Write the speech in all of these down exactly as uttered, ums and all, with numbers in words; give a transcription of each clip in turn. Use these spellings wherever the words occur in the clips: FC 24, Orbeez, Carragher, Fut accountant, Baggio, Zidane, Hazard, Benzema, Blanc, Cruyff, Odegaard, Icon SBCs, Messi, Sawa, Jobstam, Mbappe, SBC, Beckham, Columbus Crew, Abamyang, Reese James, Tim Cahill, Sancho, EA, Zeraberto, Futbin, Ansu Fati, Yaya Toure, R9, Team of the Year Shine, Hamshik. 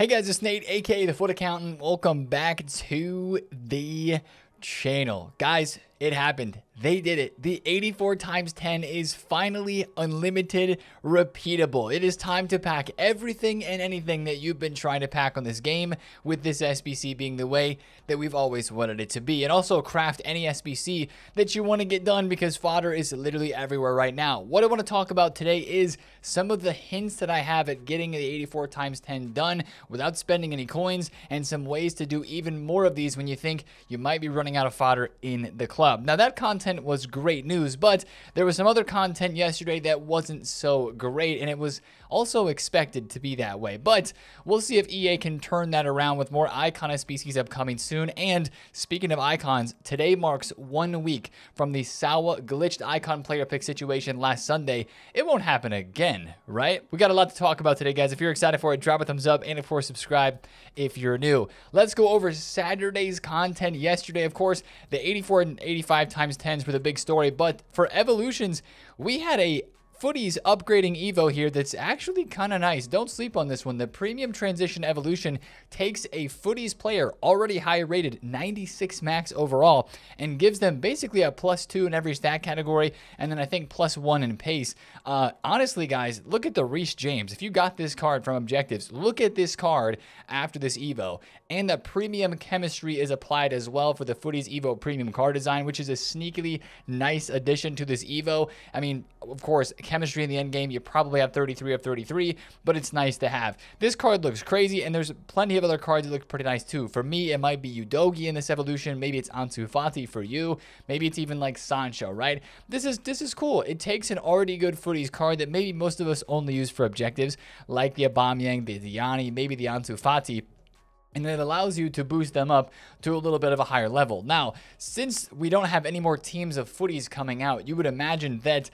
Hey guys, it's Nate, aka the Fut Accountant. Welcome back to the channel. Guys, it happened. They did it. The eighty-four times ten is finally unlimited, repeatable. It is time to pack everything and anything that you've been trying to pack on this game, with this S B C being the way that we've always wanted it to be. And also craft any S B C that you want to get done, because fodder is literally everywhere right now. What I want to talk about today is some of the hints that I have at getting the eighty-four times ten done without spending any coins, and some ways to do even more of these when you think you might be running out of fodder in the club. Now, that content was great news, but there was some other content yesterday that wasn't so great, and it was also expected to be that way. But we'll see if E A can turn that around with more Icon S B Cs upcoming soon. And speaking of icons, today marks one week from the Sawa glitched icon player pick situation last Sunday. It won't happen again, right? We got a lot to talk about today, guys. If you're excited for it, drop a thumbs up, and of course subscribe if you're new. Let's go over Saturday's content yesterday. Of course, the eighty-four and eighty-five times ten for the big story, but for evolutions, we had a Futties upgrading Evo here that's actually kind of nice. Don't sleep on this one. The premium transition evolution takes a Futties player already high rated, ninety-six max overall, and gives them basically a plus two in every stat category, and then I think plus one in pace. Uh, honestly, guys, look at the Reese James. If you got this card from objectives, look at this card after this Evo. And the premium chemistry is applied as well for the Futties Evo premium card design, which is a sneakily nice addition to this Evo. I mean, of course, chemistry in the end game, you probably have thirty-three of thirty-three, but it's nice to have. This card looks crazy, and there's plenty of other cards that look pretty nice too. For me, it might be Yudogi in this evolution. Maybe it's Ansu Fati for you. Maybe it's even like Sancho, right? This is this is cool. It takes an already good Futties card that maybe most of us only use for objectives, like the Abamyang, the Diani, maybe the Ansu Fati, and it allows you to boost them up to a little bit of a higher level. Now, since we don't have any more teams of Futties coming out, you would imagine that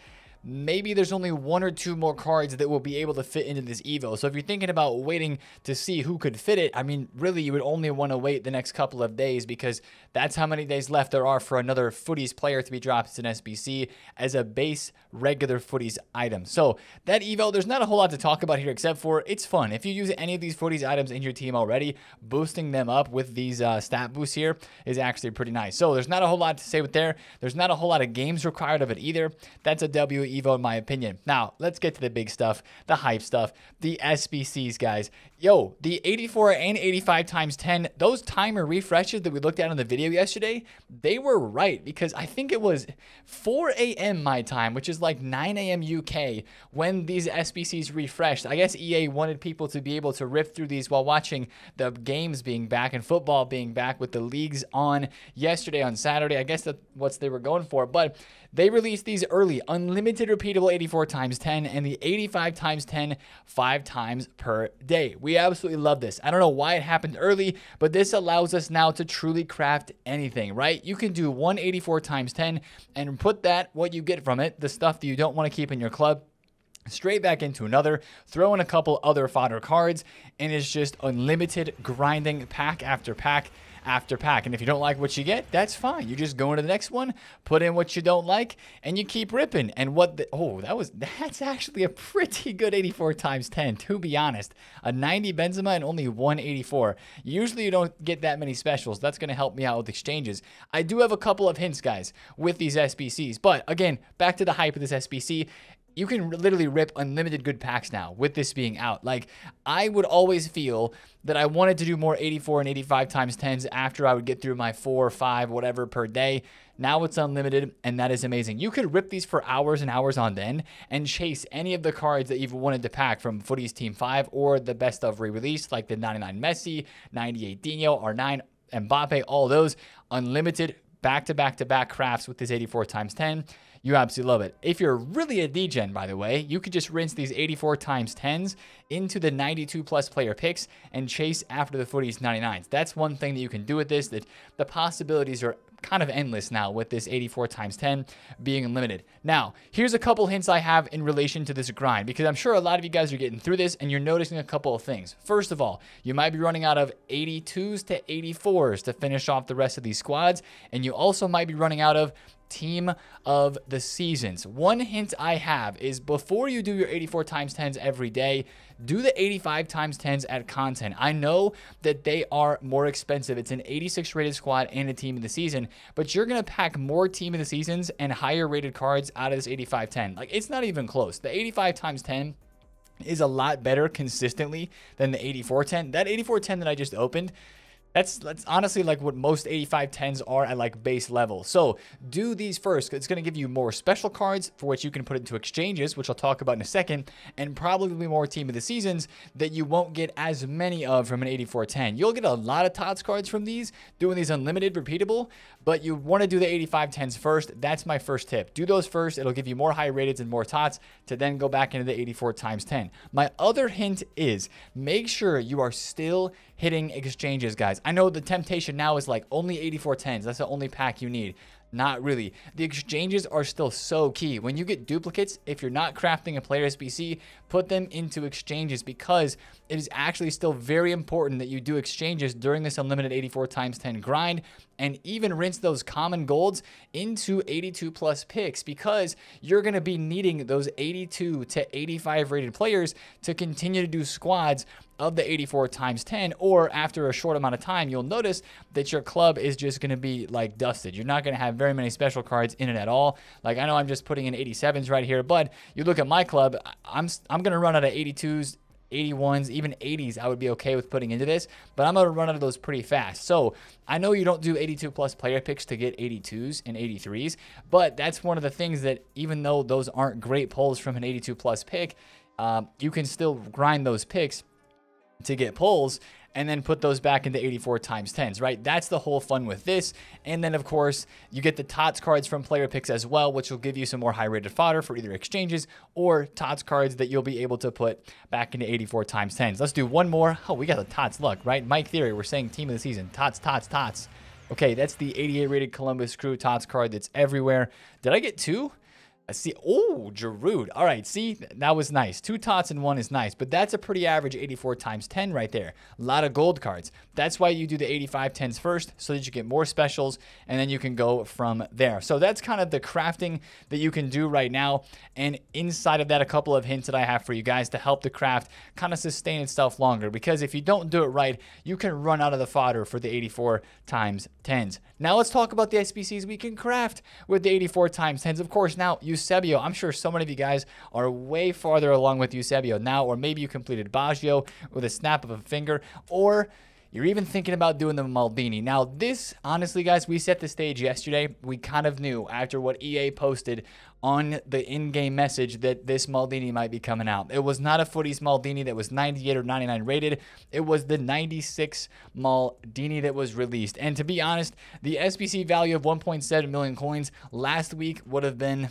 maybe there's only one or two more cards that will be able to fit into this Evo. So if you're thinking about waiting to see who could fit it, I mean, really, you would only want to wait the next couple of days, because that's how many days left there are for another Futties player to be dropped as an S B C as a base regular Futties item. So that Evo, there's not a whole lot to talk about here, except for it's fun. If you use any of these Futties items in your team already, boosting them up with these uh, stat boosts here is actually pretty nice. So there's not a whole lot to say with there. There's not a whole lot of games required of it either. That's a W E Evo, in my opinion. Now, let's get to the big stuff, the hype stuff, the S B Cs, guys. Yo, the eighty-four and eighty-five times ten, those timer refreshes that we looked at on the video yesterday, they were right, because I think it was four A M my time, which is like nine A M U K, when these S B Cs refreshed. I guess E A wanted people to be able to rip through these while watching the games being back and football being back with the leagues on yesterday on Saturday. I guess that's what they were going for, but they released these early, unlimited repeatable eighty-four times ten and the eighty-five times ten five times per day. We absolutely love this. I don't know why it happened early, but this allows us now to truly craft anything, right? You can do one eighty-four times ten and put that, what you get from it, the stuff that you don't want to keep in your club, straight back into another, throw in a couple other fodder cards, and it's just unlimited grinding, pack after pack after pack. And if you don't like what you get, that's fine. You just go into the next one, put in what you don't like, and you keep ripping. And what the, oh, that was, that's actually a pretty good eighty-four times ten, to be honest. A ninety Benzema and only one eighty-four. Usually you don't get that many specials. That's going to help me out with exchanges. I do have a couple of hints, guys, with these S B Cs. But again, back to the hype of this S B C. You can literally rip unlimited good packs now with this being out. Like, I would always feel that I wanted to do more eighty-four and eighty-five times tens after I would get through my four or five, whatever, per day. Now it's unlimited, and that is amazing. You could rip these for hours and hours on end and chase any of the cards that you've wanted to pack from Futties Team five or the best of re-release, like the ninety-nine Messi, ninety-eight Dino, R nine, Mbappe, all those unlimited back-to-back-to-back crafts with this eighty-four times ten. You absolutely love it. If you're really a D-gen, by the way, you could just rinse these eighty-four times tens into the ninety-two plus player picks and chase after the Futties ninety-nines. That's one thing that you can do with this, that the possibilities are kind of endless now with this eighty-four times ten being unlimited. Now, here's a couple hints I have in relation to this grind, because I'm sure a lot of you guys are getting through this and you're noticing a couple of things. First of all, you might be running out of eighty-twos to eighty-fours to finish off the rest of these squads, and you also might be running out of team of the seasons. One hint I have is before you do your eighty-four times tens every day, do the eighty-five times tens at content. I know that they are more expensive. It's an eighty-six rated squad and a team of the season, but you're going to pack more team of the seasons and higher rated cards out of this eighty-five ten. Like, it's not even close. The eighty-five times ten is a lot better consistently than the eighty-four ten. That eighty-four ten that I just opened, That's, that's honestly like what most eighty-five tens are at like base level. So do these first. It's going to give you more special cards for which you can put into exchanges, which I'll talk about in a second, and probably more team of the seasons that you won't get as many of from an eighty-four ten. You'll get a lot of T O T S cards from these, doing these unlimited, repeatable, but you want to do the eighty-five tens first. That's my first tip. Do those first. It'll give you more high rateds and more T O T S to then go back into the eighty-four times ten. My other hint is make sure you are still hitting exchanges, guys. I know the temptation now is like only eighty-four tens. That's the only pack you need. Not really. The exchanges are still so key. When you get duplicates, if you're not crafting a player S B C, put them into exchanges, because it is actually still very important that you do exchanges during this unlimited eighty-four times ten grind, and even rinse those common golds into eighty-two plus picks, because you're going to be needing those eighty-two to eighty-five rated players to continue to do squads of the eighty-four times ten, or after a short amount of time, you'll notice that your club is just going to be like dusted. You're not going to have very many special cards in it at all. Like, I know I'm just putting in eighty-sevens right here, but you look at my club, I'm, I'm going to run out of eighty-twos, eighty-ones, even eighties. I would be okay with putting into this, but I'm going to run out of those pretty fast. So I know you don't do eighty-two plus player picks to get eighty-twos and eighty-threes, but that's one of the things that even though those aren't great pulls from an eighty-two plus pick, um, you can still grind those picks to get pulls and then put those back into eighty-four times tens, right? That's the whole fun with this. And then, of course, you get the T O T S cards from player picks as well, which will give you some more high-rated fodder for either exchanges or T O T S cards that you'll be able to put back into eighty-four times tens. Let's do one more. Oh, we got the T O T S luck, right? Mike Theory, we're saying team of the season. T O T S, T O T S, T O T S. Okay, that's the eighty-eight rated Columbus Crew T O T S card that's everywhere. Did I get two? I see. Oh, Gerard. All right. See, that was nice. Two T O T S in one is nice, but that's a pretty average eighty-four times ten right there. A lot of gold cards. That's why you do the eighty-five tens first, so that you get more specials, and then you can go from there. So that's kind of the crafting that you can do right now. And inside of that, a couple of hints that I have for you guys to help the craft kind of sustain itself longer, because if you don't do it right, you can run out of the fodder for the eighty-four times tens. Now let's talk about the S B Cs we can craft with the eighty-four times tens. Of course, now you Eusebio, I'm sure so many of you guys are way farther along with Eusebio now, or maybe you completed Baggio with a snap of a finger, or you're even thinking about doing the Maldini. Now this, honestly guys, we set the stage yesterday. We kind of knew after what E A posted on the in-game message that this Maldini might be coming out. It was not a Futties Maldini that was ninety-eight or ninety-nine rated. It was the ninety-six Maldini that was released. And to be honest, the S B C value of one point seven million coins last week would have been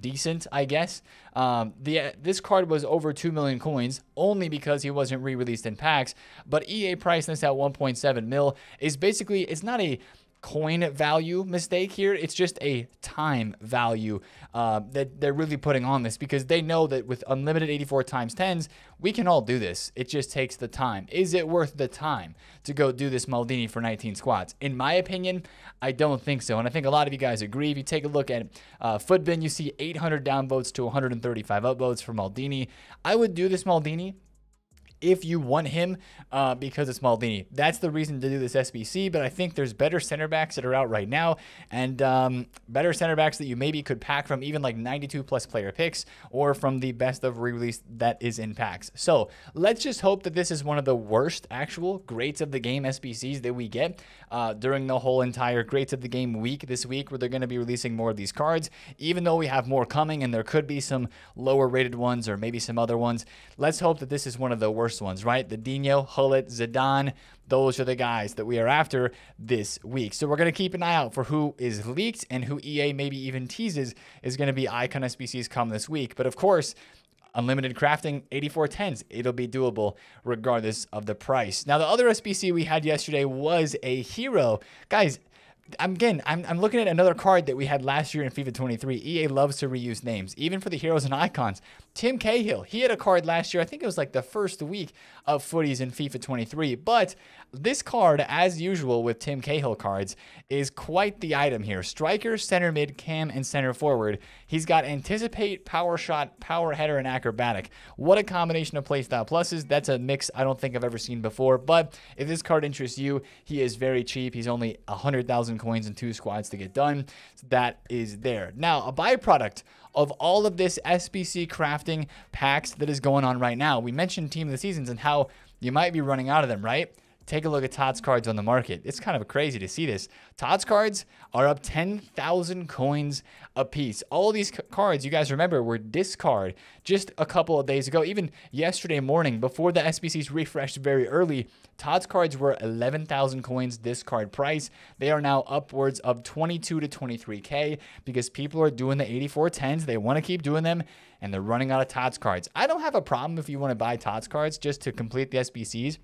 decent, I guess. Um, the uh, this card was over two million coins only because he wasn't re-released in packs, but E A priced this at one point seven mil. Is basically, it's not a coin value mistake here. It's just a time value uh, that they're really putting on this, because they know that with unlimited eighty-four times tens, we can all do this. It just takes the time. Is it worth the time to go do this Maldini for nineteen squads? In my opinion, I don't think so. And I think a lot of you guys agree. If you take a look at uh, Futbin, you see eight hundred downvotes to one hundred thirty-five upvotes for Maldini. I would do this Maldini if you want him, uh, because it's Maldini. That's the reason to do this S B C, but I think there's better center backs that are out right now, and um, better center backs that you maybe could pack from even like ninety-two plus player picks, or from the best of re-release that is in packs. So let's just hope that this is one of the worst actual greats of the game S B Cs that we get uh, during the whole entire greats of the game week this week, where they're going to be releasing more of these cards, even though we have more coming and there could be some lower rated ones or maybe some other ones. Let's hope that this is one of the worst ones, right? The Dino, Hullet, Zidane, those are the guys that we are after this week. So we're going to keep an eye out for who is leaked and who E A maybe even teases is going to be Icon S B Cs come this week. But of course, unlimited crafting, eighty-four tens, it'll be doable regardless of the price. Now, the other S B C we had yesterday was a hero. Guys, Again, I'm, I'm looking at another card that we had last year in FIFA twenty-three. E A loves to reuse names, even for the heroes and icons. Tim Cahill, he had a card last year. I think it was like the first week of footies in FIFA twenty-three. But this card, as usual with Tim Cahill cards, is quite the item here. Striker, center mid, cam, and center forward. He's got anticipate, power shot, power header, and acrobatic. What a combination of playstyle pluses. That's a mix I don't think I've ever seen before. But if this card interests you, he is very cheap. He's only one hundred thousand coins and two squads to get done. So that is there. Now, a byproduct of all of this S B C crafting packs that is going on right now, we mentioned Team of the Seasons and how you might be running out of them, right? Take a look at T O T S cards on the market. It's kind of crazy to see this. T O T S cards are up ten thousand coins a piece. All these cards, you guys remember, were discard just a couple of days ago. Even yesterday morning, before the S B Cs refreshed very early, T O T S cards were eleven thousand coins discard price. They are now upwards of twenty-two to twenty-three K because people are doing the eighty-four tens. They want to keep doing them, and they're running out of T O T S cards. I don't have a problem if you want to buy T O T S cards just to complete the S B Cs.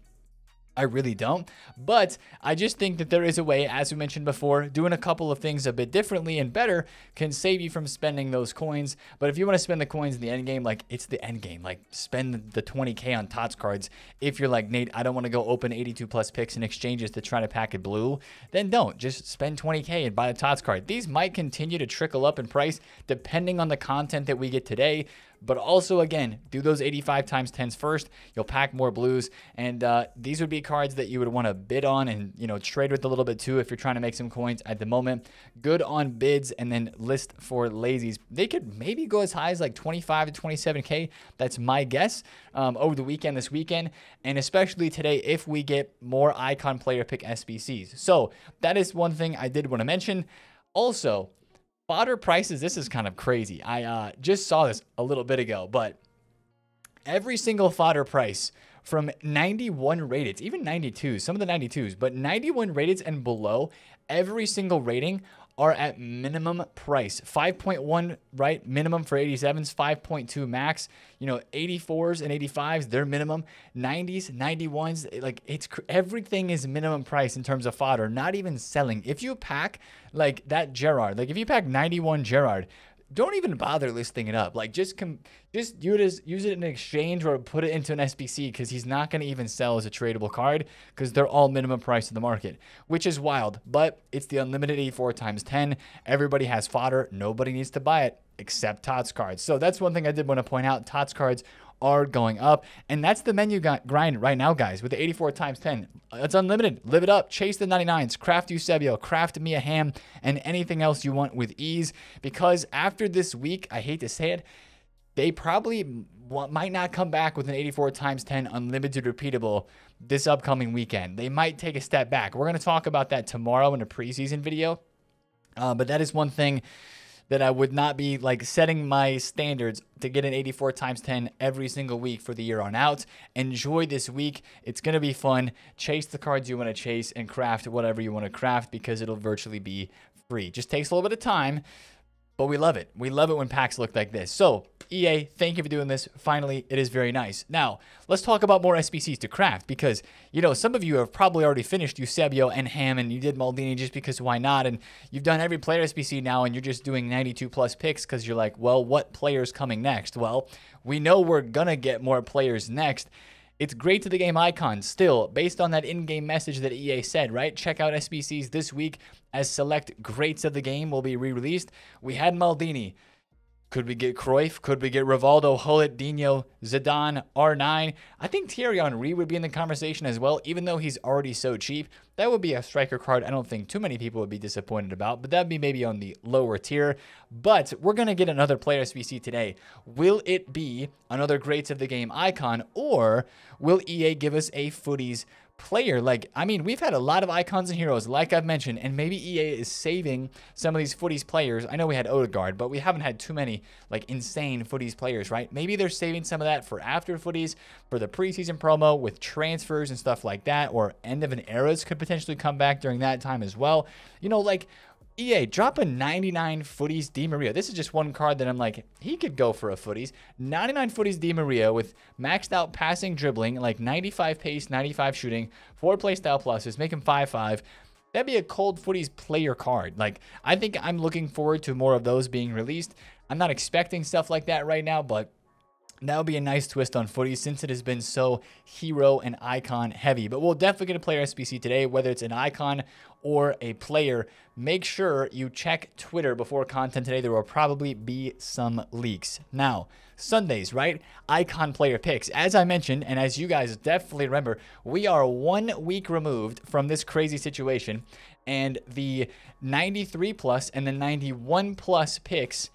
I really don't, but I just think that there is a way, as we mentioned before, doing a couple of things a bit differently and better can save you from spending those coins. But if you want to spend the coins in the end game, like, it's the end game. Like, spend the twenty K on T O T S cards. If you're like, Nate, I don't want to go open eighty-two plus picks and exchanges to try to pack it blue, then don't. Just spend twenty K and buy the T O T S card. These might continue to trickle up in price depending on the content that we get today. But also, again, do those eighty-five times tens first. You'll pack more blues. And uh, these would be cards that you would want to bid on and, you know, trade with a little bit too if you're trying to make some coins at the moment. Good on bids and then list for lazies. They could maybe go as high as like twenty-five to twenty-seven K. That's my guess um, over the weekend, this weekend, and especially today if we get more icon player pick S B Cs. So that is one thing I did want to mention. Also, fodder prices, this is kind of crazy. I uh, just saw this a little bit ago, but every single fodder price from ninety-one rateds, even ninety-twos, some of the ninety-twos, but ninety-one rateds and below, every single rating are at minimum price. five point one, right, minimum for eighty-sevens, five point two max, you know, eighty-fours and eighty-fives, they're minimum, nineties, ninety-ones, like, it's, everything is minimum price in terms of fodder, not even selling. If you pack, like, that Gerard, like, if you pack ninety-one Gerard, don't even bother listing it up. Like, just com just use it in exchange or put it into an S B C because he's not going to even sell as a tradable card because they're all minimum price in the market, which is wild. But it's the unlimited eighty-four times ten. Everybody has fodder. Nobody needs to buy it except T O T S cards. So that's one thing I did want to point out. T O T S cards are going up, and that's the menu grind right now, guys, with the eighty-four times ten. It's unlimited. Live it up. Chase the ninety-nines. Craft Eusebio. Craft Mia Hamm, and anything else you want with ease, because after this week, I hate to say it, they probably might not come back with an eighty-four times ten unlimited repeatable this upcoming weekend. They might take a step back. We're going to talk about that tomorrow in a preseason video, uh, but that is one thing that I would not be, like, setting my standards to get an eighty-four times ten every single week for the year on out. Enjoy this week. It's going to be fun. Chase the cards you want to chase and craft whatever you want to craft because it'll virtually be free. Just takes a little bit of time, but we love it. We love it when packs look like this. So, E A, thank you for doing this. Finally, it is very nice. Now, let's talk about more S B Cs to craft because, you know, some of you have probably already finished Eusebio and Hamm, and you did Maldini just because why not? And you've done every player S B C now, and you're just doing ninety-two plus picks because you're like, well, what player's coming next? Well, we know we're going to get more players next. It's great to the game icon still, based on that in-game message that E A said, right? Check out S B Cs this week as select greats of the game will be re-released. We had Maldini. Could we get Cruyff? Could we get Rivaldo, Hullet, Dino, Zidane, R nine? I think Thierry Henry would be in the conversation as well, even though he's already so cheap. That would be a striker card I don't think too many people would be disappointed about, but that'd be maybe on the lower tier. But we're going to get another player S B C today. Will it be another greats of the game icon, or will E A give us a footies player? Like, I mean, we've had a lot of icons and heroes, like I've mentioned, and maybe E A is saving some of these footies players. I know we had Odegaard, but we haven't had too many, like, insane footies players, right? Maybe they're saving some of that for after footies, for the preseason promo with transfers and stuff like that, or end of an eras could potentially come back during that time as well. You know, like, E A, drop a ninety-nine footies Di Maria. This is just one card that I'm like, he could go for a footies. ninety-nine footies Di Maria with maxed out passing, dribbling, like ninety-five pace, ninety-five shooting, four playstyle pluses, make him five five. That'd be a cold Futties player card. Like, I think I'm looking forward to more of those being released. I'm not expecting stuff like that right now, but that would be a nice twist on Futties since it has been so hero and icon heavy. But we'll definitely get a player S B C today, whether it's an icon or a player. Make sure you check Twitter before content today. There will probably be some leaks. Now, Sundays, right? Icon player picks. As I mentioned, and as you guys definitely remember, we are one week removed from this crazy situation. And the ninety-three plus and the ninety-one plus picks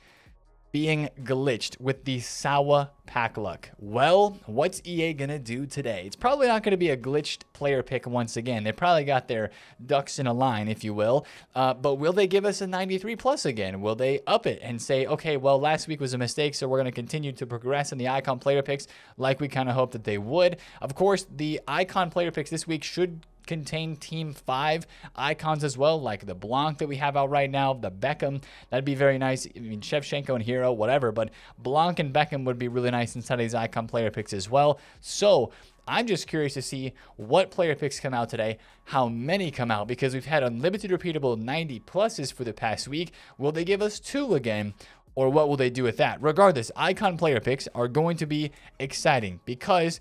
being glitched with the Sawa pack luck. Well, what's E A gonna do today? It's probably not gonna be a glitched player pick once again. They probably got their ducks in a line, if you will. Uh, but will they give us a ninety-three plus again? Will they up it and say, okay, well, last week was a mistake, so we're gonna continue to progress in the icon player picks like we kind of hoped that they would? Of course, the icon player picks this week should contain team five icons as well, like the Blanc that we have out right now, the Beckham. That'd be very nice. I mean, Shevchenko and Hero, whatever, but Blanc and Beckham would be really nice inside of these icon player picks as well. So I'm just curious to see what player picks come out today, how many come out, because we've had unlimited repeatable ninety pluses for the past week. Will they give us two again? Or what will they do with that? Regardless, icon player picks are going to be exciting because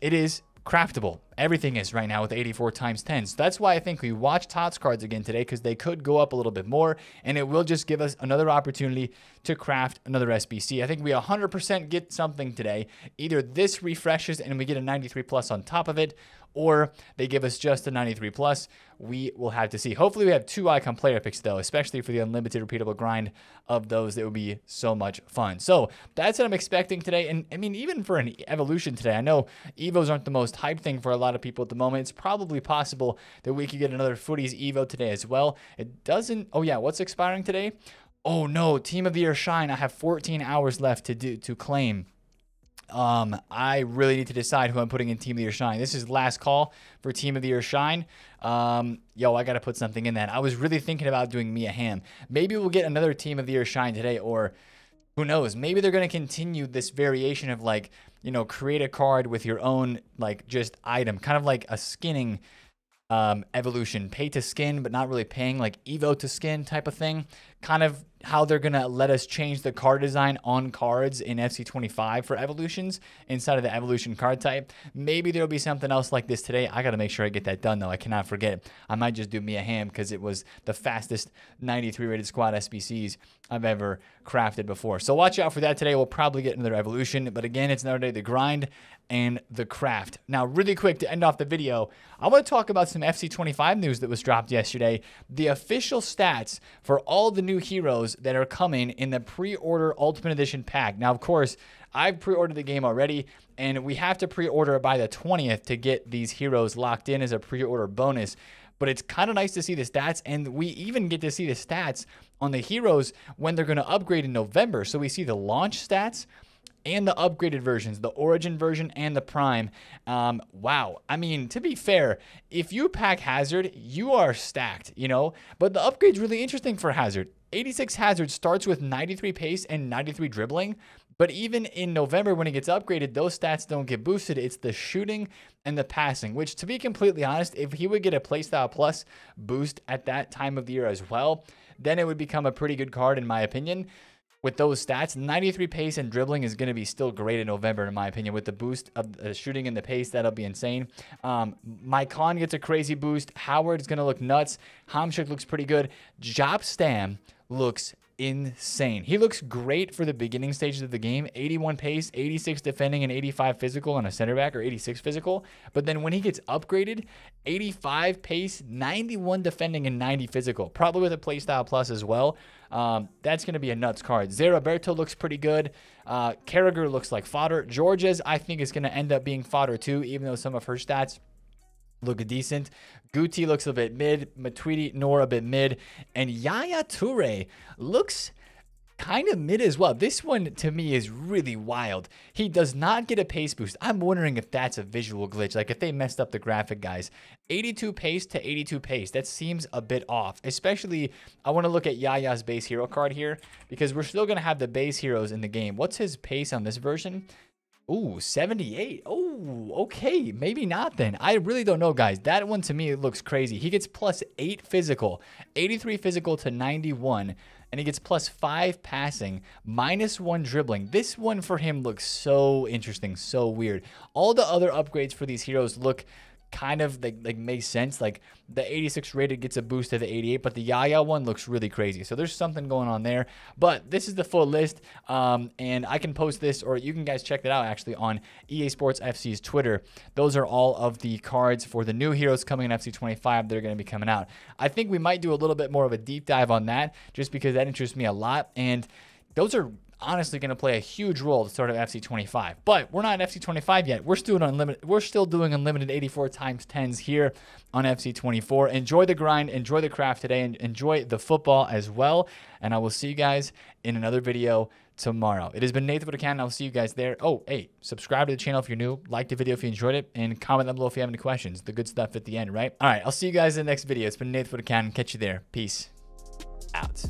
it is craftable. Everything is right now with eighty-four times ten. So that's why I think we watch T O T S cards again today, because they could go up a little bit more, and it will just give us another opportunity to craft another S B C. I think we one hundred percent get something today. Either this refreshes and we get a ninety-three plus on top of it, or they give us just a ninety-three plus. We will have to see. Hopefully we have two icon player picks though, especially for the unlimited repeatable grind of those. That would be so much fun. So that's what I'm expecting today. And I mean, even for an evolution today, I know Evos aren't the most hyped thing for a lot of people at the moment. It's probably possible that we could get another Futties Evo today as well. It doesn't, oh yeah, what's expiring today? Oh no, Team of the Year Shine. I have fourteen hours left to do, to claim. Um, I really need to decide who I'm putting in Team of the Year Shine. This is last call for Team of the Year Shine. Um, yo, I got to put something in that. I was really thinking about doing Mia Hamm. Maybe we'll get another Team of the Year Shine today, or who knows? Maybe they're going to continue this variation of, like, you know, create a card with your own, like, just item, kind of like a skinning um, evolution, pay to skin, but not really paying, like Evo to skin type of thing. Kind of how they're going to let us change the card design on cards in F C twenty-five for evolutions inside of the evolution card type. Maybe there'll be something else like this today. I got to make sure I get that done though. I cannot forget. I might just do Mia Hamm because it was the fastest ninety-three rated squad S B Cs I've ever crafted before. So watch out for that today. We'll probably get another evolution, but again, it's another day to grind and the craft. Now, really quick to end off the video, I want to talk about some F C twenty-five news that was dropped yesterday. The official stats for all the new heroes that are coming in the pre-order Ultimate Edition pack. Now, of course, I've pre-ordered the game already, and we have to pre-order by the twentieth to get these heroes locked in as a pre-order bonus. But it's kind of nice to see the stats, and we even get to see the stats on the heroes when they're going to upgrade in November. So we see the launch stats and the upgraded versions, the Origin version and the Prime. Um, wow. I mean, to be fair, if you pack Hazard, you are stacked, you know? But the upgrade's really interesting for Hazard. eighty-six Hazard starts with ninety-three pace and ninety-three dribbling. But even in November, when it gets upgraded, those stats don't get boosted. It's the shooting and the passing, which, to be completely honest, if he would get a Playstyle Plus boost at that time of the year as well, then it would become a pretty good card, in my opinion. With those stats, ninety-three pace and dribbling is going to be still great in November, in my opinion. With the boost of the shooting and the pace, that'll be insane. Um, my Khan gets a crazy boost. Howard's going to look nuts. Hamshik looks pretty good. Jobstam looks insane. He looks great for the beginning stages of the game. eighty-one pace, eighty-six defending, and eighty-five physical on a center back, or eighty-six physical. But then when he gets upgraded, eighty-five pace, ninety-one defending, and ninety physical. Probably with a playstyle plus as well. Um, that's going to be a nuts card. Zeraberto looks pretty good. Uh, Carragher looks like fodder. Georges, I think, is going to end up being fodder too, even though some of her stats look decent. Guti looks a bit mid. Matuidi Noor a bit mid. And Yaya Toure looks kind of mid as well. This one, to me, is really wild. He does not get a pace boost. I'm wondering if that's a visual glitch, like if they messed up the graphic, guys. eighty-two pace to eighty-two pace. That seems a bit off, especially I want to look at Yaya's base hero card here because we're still going to have the base heroes in the game. What's his pace on this version? Ooh, seventy-eight. Oh, okay. Maybe not then. I really don't know, guys. That one to me, it looks crazy. He gets plus eight physical, eighty-three physical to ninety-one, and he gets plus five passing, minus one dribbling. This one for him looks so interesting, so weird. All the other upgrades for these heroes look kind of like, like makes sense. Like the eighty-six rated gets a boost to the eighty-eight, but the Yaya one looks really crazy. So there's something going on there, but this is the full list. Um, and I can post this, or you can guys check that out actually on E A Sports F C's Twitter. Those are all of the cards for the new heroes coming in F C twenty-five. They're going to be coming out. I think we might do a little bit more of a deep dive on that just because that interests me a lot. And those are honestly going to play a huge role to start of F C twenty-five, but we're not in F C twenty-five yet. We're still unlimited. We're still doing unlimited eighty-four times tens here on F C twenty-four. Enjoy the grind, enjoy the craft today, and enjoy the football as well. And I will see you guys in another video tomorrow. It has been Nate the Fut accountant. I'll see you guys there. Oh, hey, subscribe to the channel if you're new, like the video if you enjoyed it, and comment down below if you have any questions. The good stuff at the end, right? All right, I'll see you guys in the next video. It's been Nate the Fut accountant. Catch you there. Peace out.